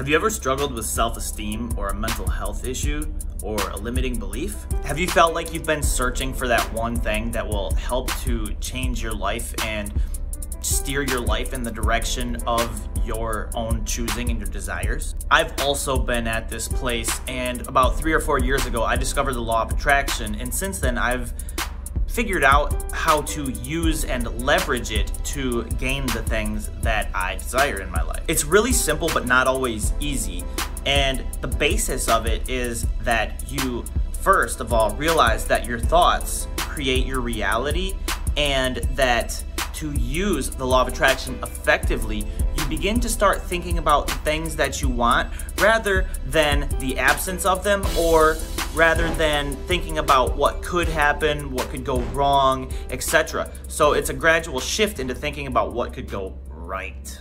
Have you ever struggled with self-esteem or a mental health issue or a limiting belief? Have you felt like you've been searching for that one thing that will help to change your life and steer your life in the direction of your own choosing and your desires? I've also been at this place, and about 3 or 4 years ago, I discovered the law of attraction, and since then, I've figured out how to use and leverage it to gain the things that I desire in my life. It's really simple, but not always easy. And the basis of it is that you, first of all, realize that your thoughts create your reality, and that to use the law of attraction effectively, you begin to start thinking about the things that you want rather than the absence of them, or rather than thinking about what could happen, what could go wrong, etc. So it's a gradual shift into thinking about what could go right.